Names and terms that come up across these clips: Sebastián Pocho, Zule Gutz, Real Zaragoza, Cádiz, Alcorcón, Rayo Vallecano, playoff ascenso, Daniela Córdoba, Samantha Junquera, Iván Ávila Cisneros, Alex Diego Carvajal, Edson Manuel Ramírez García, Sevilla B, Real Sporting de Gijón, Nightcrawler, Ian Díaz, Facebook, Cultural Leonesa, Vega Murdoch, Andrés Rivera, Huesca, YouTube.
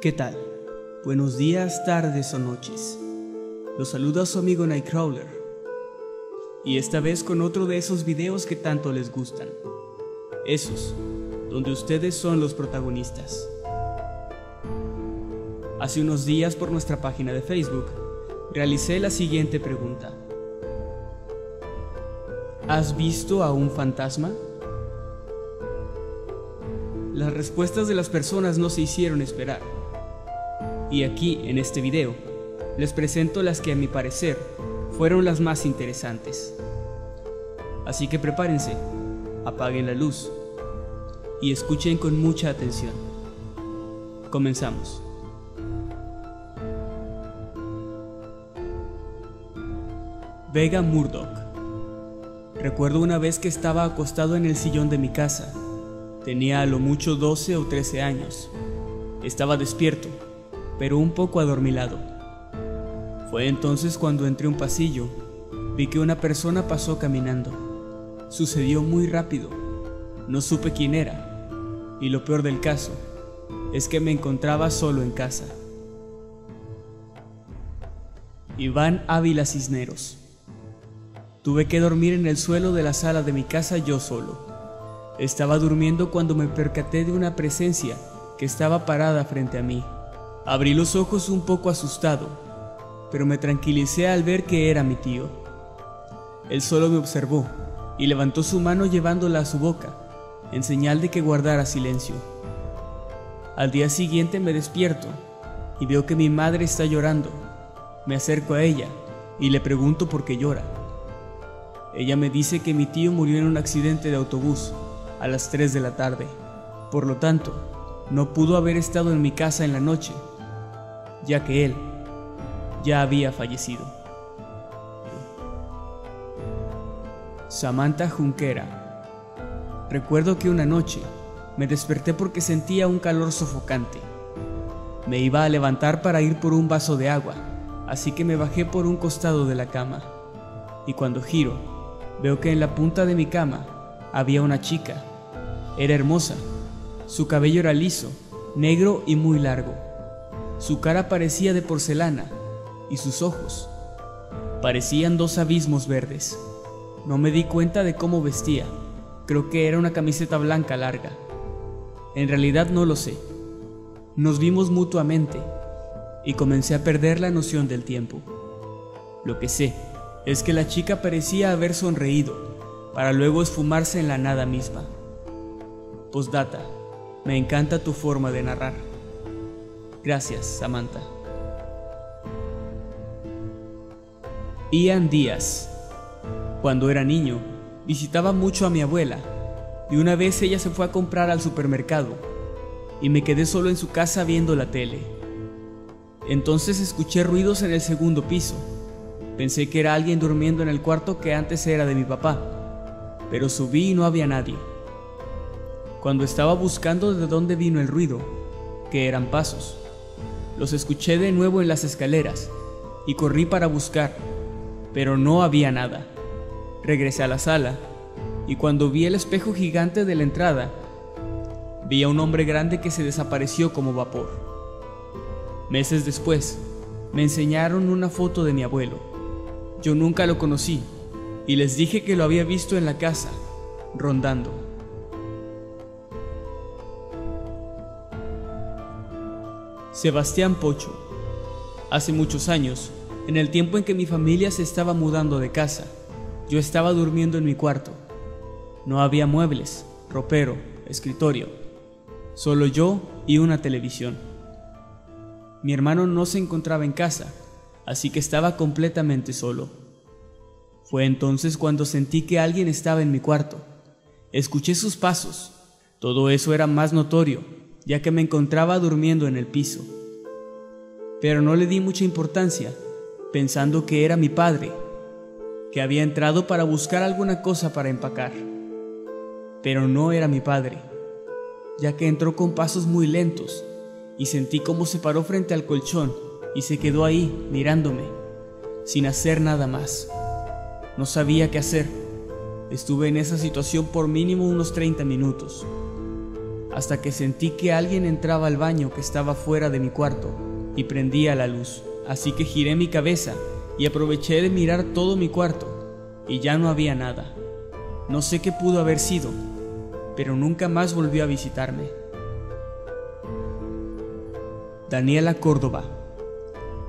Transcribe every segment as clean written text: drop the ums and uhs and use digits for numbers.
¿Qué tal? Buenos días, tardes o noches. Los saluda su amigo Nightcrawler. Y esta vez con otro de esos videos que tanto les gustan. Esos, donde ustedes son los protagonistas. Hace unos días por nuestra página de Facebook, realicé la siguiente pregunta. ¿Has visto a un fantasma? Las respuestas de las personas no se hicieron esperar. Y aquí, en este video, les presento las que a mi parecer fueron las más interesantes. Así que prepárense, apaguen la luz y escuchen con mucha atención. Comenzamos. Vega Murdoch. Recuerdo una vez que estaba acostado en el sillón de mi casa. Tenía a lo mucho 12 o 13 años. Estaba despierto, pero un poco adormilado. Fue entonces cuando entré un pasillo, vi que una persona pasó caminando. Sucedió muy rápido, no supe quién era, y lo peor del caso es que me encontraba solo en casa. Iván Ávila Cisneros. Tuve que dormir en el suelo de la sala de mi casa yo solo. Estaba durmiendo cuando me percaté de una presencia que estaba parada frente a mí. Abrí los ojos un poco asustado, pero me tranquilicé al ver que era mi tío. Él solo me observó y levantó su mano llevándola a su boca, en señal de que guardara silencio. Al día siguiente me despierto y veo que mi madre está llorando. Me acerco a ella y le pregunto por qué llora. Ella me dice que mi tío murió en un accidente de autobús a las 3 de la tarde. Por lo tanto, no pudo haber estado en mi casa en la noche, ya que él ya había fallecido. Samantha Junquera. Recuerdo que una noche me desperté porque sentía un calor sofocante. Me iba a levantar para ir por un vaso de agua, así que me bajé por un costado de la cama. Y cuando giro, veo que en la punta de mi cama había una chica. Era hermosa. Su cabello era liso, negro y muy largo. Su cara parecía de porcelana y sus ojos parecían dos abismos verdes. No me di cuenta de cómo vestía, creo que era una camiseta blanca larga. En realidad no lo sé. Nos vimos mutuamente y comencé a perder la noción del tiempo. Lo que sé es que la chica parecía haber sonreído para luego esfumarse en la nada misma. Postdata, me encanta tu forma de narrar. Gracias, Samantha. Ian Díaz. Cuando era niño, visitaba mucho a mi abuela, y una vez ella se fue a comprar al supermercado, y me quedé solo en su casa viendo la tele. Entonces escuché ruidos en el segundo piso. Pensé que era alguien durmiendo en el cuarto que antes era de mi papá, pero subí y no había nadie. Cuando estaba buscando de dónde vino el ruido, que eran pasos, los escuché de nuevo en las escaleras y corrí para buscar, pero no había nada. Regresé a la sala y cuando vi el espejo gigante de la entrada, vi a un hombre grande que se desapareció como vapor. Meses después, me enseñaron una foto de mi abuelo. Yo nunca lo conocí y les dije que lo había visto en la casa, rondando. Sebastián Pocho. Hace muchos años, en el tiempo en que mi familia se estaba mudando de casa, yo estaba durmiendo en mi cuarto. No había muebles, ropero, escritorio, solo yo y una televisión. Mi hermano no se encontraba en casa, así que estaba completamente solo. Fue entonces cuando sentí que alguien estaba en mi cuarto. Escuché sus pasos. Todo eso era más notorio, ya que me encontraba durmiendo en el piso. Pero no le di mucha importancia, pensando que era mi padre, que había entrado para buscar alguna cosa para empacar. Pero no era mi padre, ya que entró con pasos muy lentos, y sentí cómo se paró frente al colchón y se quedó ahí mirándome, sin hacer nada más. No sabía qué hacer. Estuve en esa situación por mínimo unos 30 minutos, hasta que sentí que alguien entraba al baño que estaba fuera de mi cuarto y prendía la luz, así que giré mi cabeza y aproveché de mirar todo mi cuarto, y ya no había nada. No sé qué pudo haber sido, pero nunca más volvió a visitarme. Daniela Córdoba.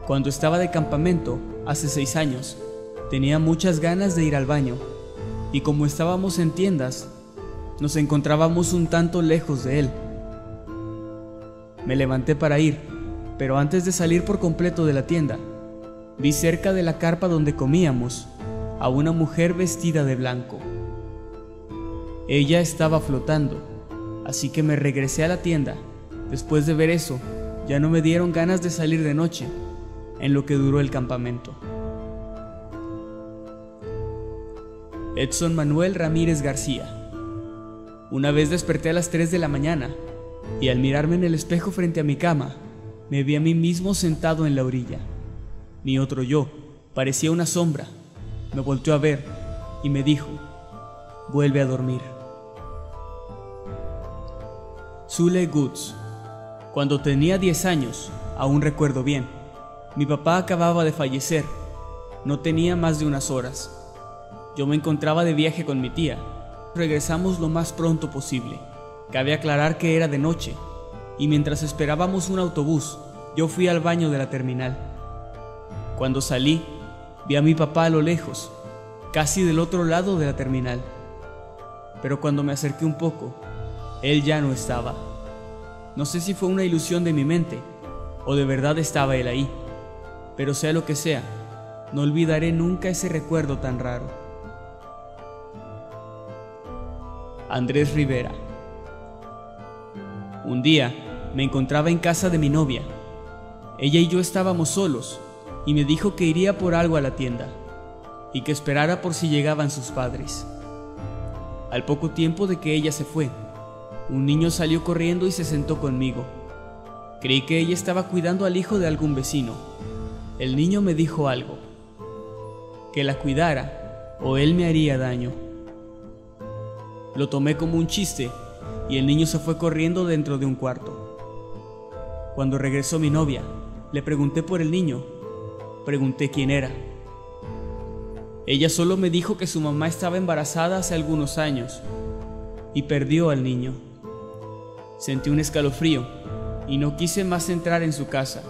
Cuando estaba de campamento, hace 6 años, tenía muchas ganas de ir al baño, y como estábamos en tiendas, nos encontrábamos un tanto lejos de él. Me levanté para ir, pero antes de salir por completo de la tienda, vi cerca de la carpa donde comíamos a una mujer vestida de blanco. Ella estaba flotando, así que me regresé a la tienda. Después de ver eso, ya no me dieron ganas de salir de noche, en lo que duró el campamento. Edson Manuel Ramírez García. Una vez desperté a las 3 de la mañana, y al mirarme en el espejo frente a mi cama, me vi a mí mismo sentado en la orilla. Mi otro yo parecía una sombra. Me volteó a ver y me dijo: vuelve a dormir. Zule Gutz. Cuando tenía 10 años, aún recuerdo bien, mi papá acababa de fallecer, no tenía más de unas horas. Yo me encontraba de viaje con mi tía, regresamos lo más pronto posible. Cabe aclarar que era de noche, y mientras esperábamos un autobús, yo fui al baño de la terminal. Cuando salí, vi a mi papá a lo lejos, casi del otro lado de la terminal. Pero cuando me acerqué un poco, él ya no estaba. No sé si fue una ilusión de mi mente o de verdad estaba él ahí, pero sea lo que sea, no olvidaré nunca ese recuerdo tan raro. Andrés Rivera. Un día me encontraba en casa de mi novia. Ella y yo estábamos solos y me dijo que iría por algo a la tienda y que esperara por si llegaban sus padres. Al poco tiempo de que ella se fue, un niño salió corriendo y se sentó conmigo. Creí que ella estaba cuidando al hijo de algún vecino. El niño me dijo algo, que la cuidara o él me haría daño. Lo tomé como un chiste y el niño se fue corriendo dentro de un cuarto. Cuando regresó mi novia, le pregunté por el niño. Pregunté quién era. Ella solo me dijo que su mamá estaba embarazada hace algunos años y perdió al niño. Sentí un escalofrío y no quise más entrar en su casa.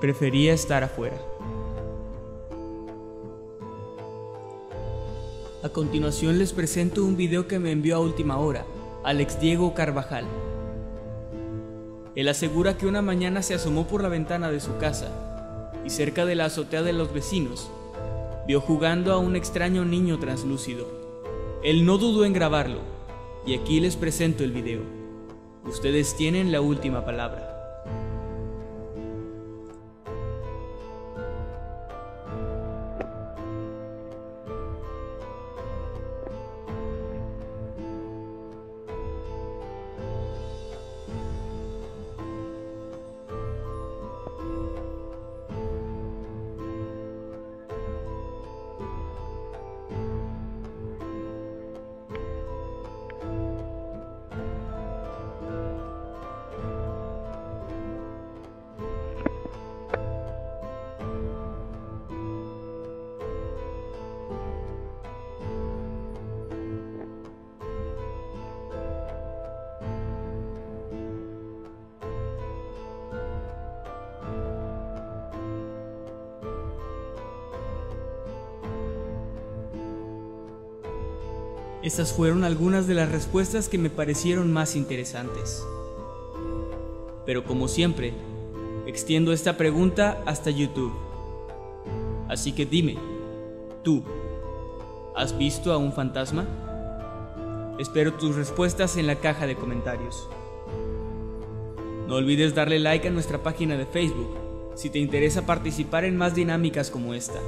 Prefería estar afuera. A continuación les presento un video que me envió a última hora Alex Diego Carvajal. Él asegura que una mañana se asomó por la ventana de su casa y cerca de la azotea de los vecinos vio jugando a un extraño niño translúcido. Él no dudó en grabarlo y aquí les presento el video. Ustedes tienen la última palabra. Estas fueron algunas de las respuestas que me parecieron más interesantes. Pero como siempre, extiendo esta pregunta hasta YouTube. Así que dime, ¿tú has visto a un fantasma? Espero tus respuestas en la caja de comentarios. No olvides darle like a nuestra página de Facebook si te interesa participar en más dinámicas como esta,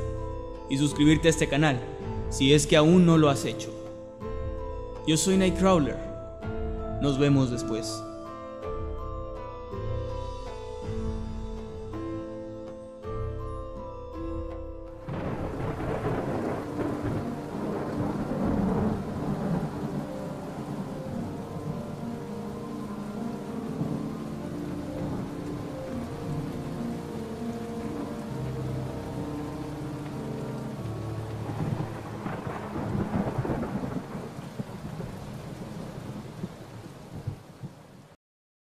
y suscribirte a este canal si es que aún no lo has hecho. Yo soy Nightcrawler Nos vemos después.